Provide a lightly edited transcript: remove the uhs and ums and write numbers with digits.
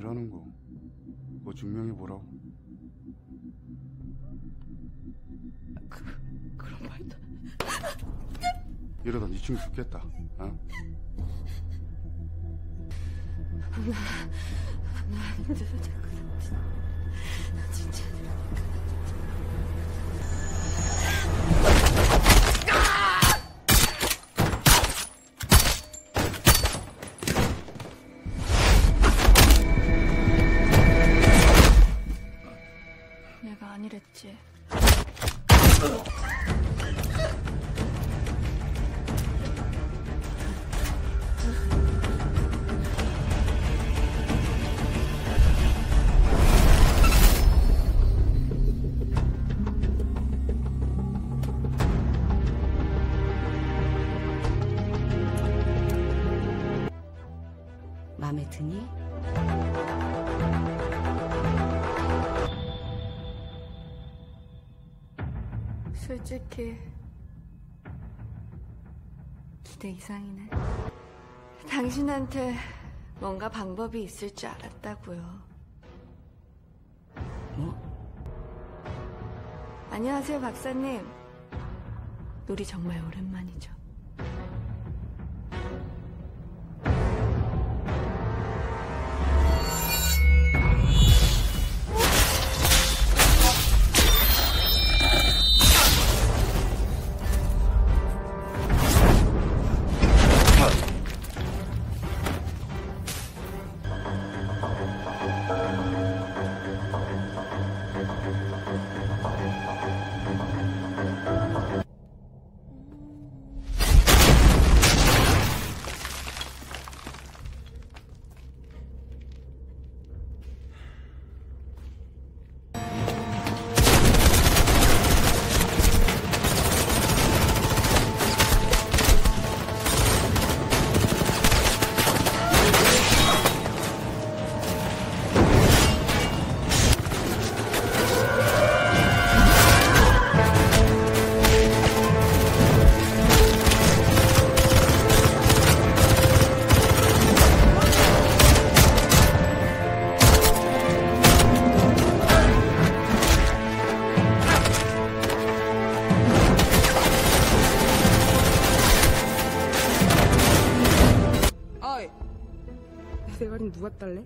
이라는 거 그거 증명해보라고. 그런 말도 이러다 니 친구 죽겠다. 어? 나 힘들어 자꾸. 나 진짜 내가 아니랬지. 마음에 드니? 솔직히 기대 이상이네. 당신한테 뭔가 방법이 있을 줄 알았다고요. 뭐? 안녕하세요, 박사님. 놀이 정말 오랜만이죠. 내 말은 누가 딸래?